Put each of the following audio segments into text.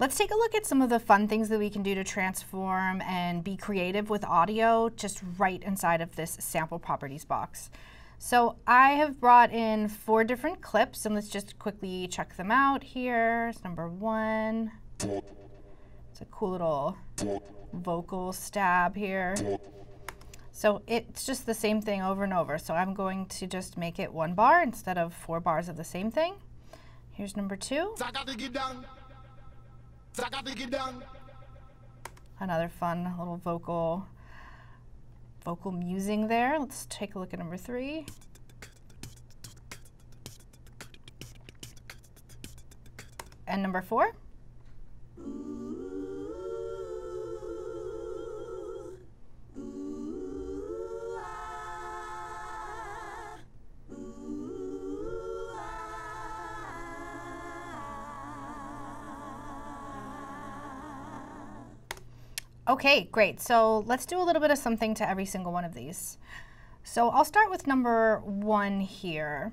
Let's take a look at some of the fun things that we can do to transform and be creative with audio just right inside of this sample properties box. So I have brought in 4 different clips, and let's just quickly check them out here. It's number 1. It's a cool little vocal stab here. So it's just the same thing over and over. So I'm going to just make it 1 bar instead of 4 bars of the same thing. Here's number 2. Another fun little vocal musing there. Let's take a look at number 3. And number 4. Okay, great. So let's do a little bit of something to every single one of these. So I'll start with number 1 here.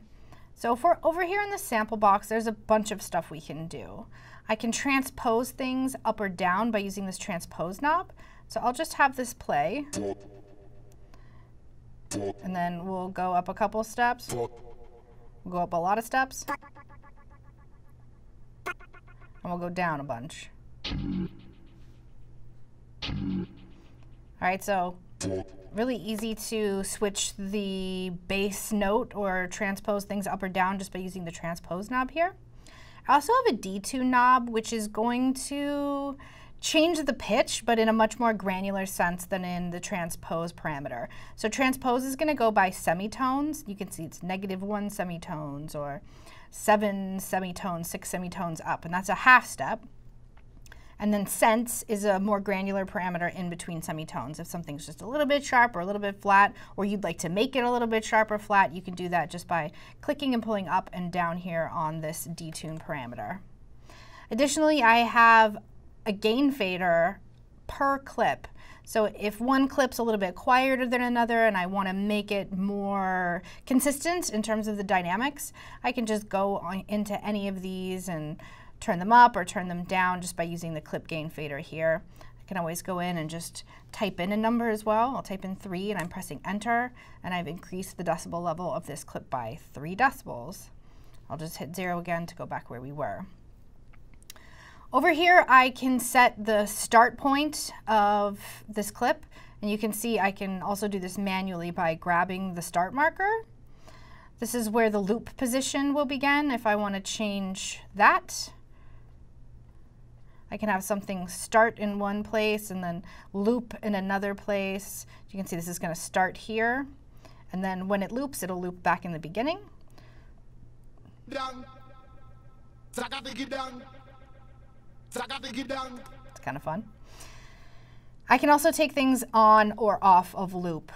So if we're over here in the sample box, there's a bunch of stuff we can do. I can transpose things up or down by using this transpose knob. So I'll just have this play. And then we'll go up a couple steps. We'll go up a lot of steps. And we'll go down a bunch. All right, so really easy to switch the bass note or transpose things up or down just by using the transpose knob here. I also have a detune knob, which is going to change the pitch, but in a much more granular sense than in the transpose parameter. So transpose is going to go by semitones. You can see it's -1 semitones or 7 semitones, 6 semitones up, and that's a half step. And then sense is a more granular parameter in between semitones. If something's just a little bit sharp or a little bit flat, or you'd like to make it a little bit sharp or flat, you can do that just by clicking and pulling up and down here on this detune parameter. Additionally, I have a gain fader per clip. So if one clip's a little bit quieter than another and I want to make it more consistent in terms of the dynamics, I can just go on into any of these and turn them up or turn them down just by using the clip gain fader here. I can always go in and just type in a number as well. I'll type in 3 and I'm pressing enter, and I've increased the decibel level of this clip by 3 decibels. I'll just hit 0 again to go back where we were. Over here I can set the start point of this clip, and you can see I can also do this manually by grabbing the start marker. This is where the loop position will begin if I want to change that. I can have something start in one place and then loop in another place. You can see this is going to start here, and then when it loops, it'll loop back in the beginning. It's kind of fun. I can also take things on or off of loop.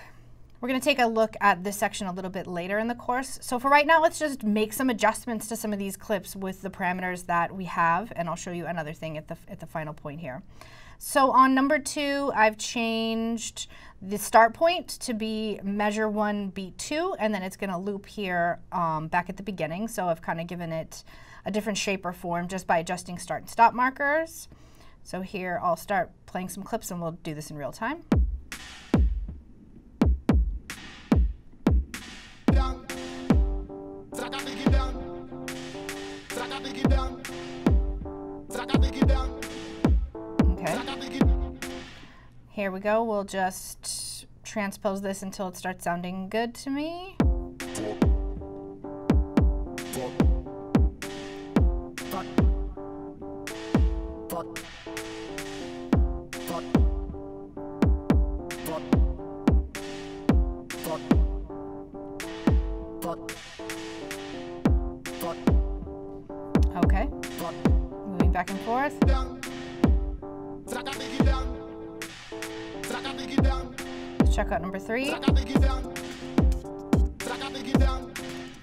We're going to take a look at this section a little bit later in the course. So for right now, let's just make some adjustments to some of these clips with the parameters that we have, and I'll show you another thing at the final point here. So on number 2, I've changed the start point to be measure 1, beat 2, and then it's going to loop here back at the beginning. So I've kind of given it a different shape or form just by adjusting start and stop markers. So here I'll start playing some clips, and we'll do this in real time. Here we go, we'll just transpose this until it starts sounding good to me. Okay, moving back and forth. Check out number 3. I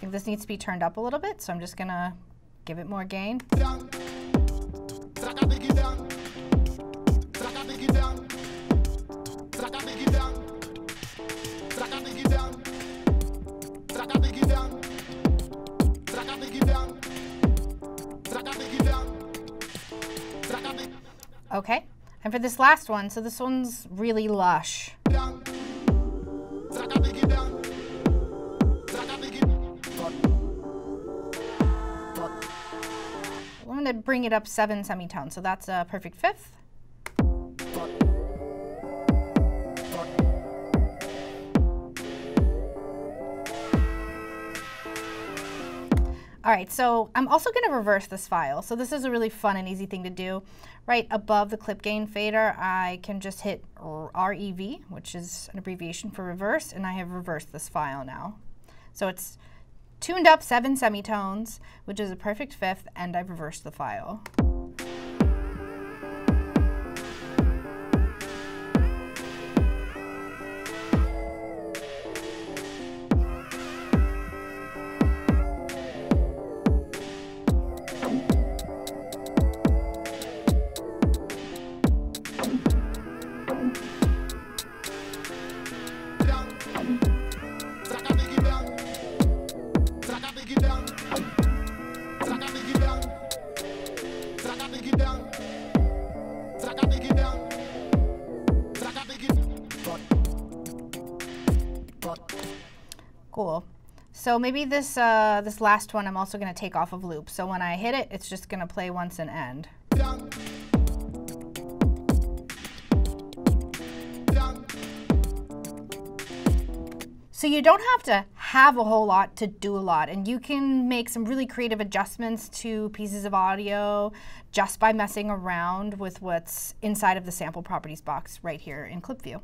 think this needs to be turned up a little bit, so I'm just gonna give it more gain. Okay, and for this last one, so this one's really lush. I'm gonna bring it up 7 semitones, so that's a perfect fifth. All right, so I'm also going to reverse this file. So this is a really fun and easy thing to do. Right above the clip gain fader, I can just hit REV, which is an abbreviation for reverse, and I have reversed this file now. So it's tuned up 7 semitones, which is a perfect fifth, and I've reversed the file. Cool. So maybe this this last one I'm also going to take off of loop. So when I hit it, it's just going to play once and end. So you don't have to have a whole lot to do a lot, and you can make some really creative adjustments to pieces of audio just by messing around with what's inside of the sample properties box right here in Clip View.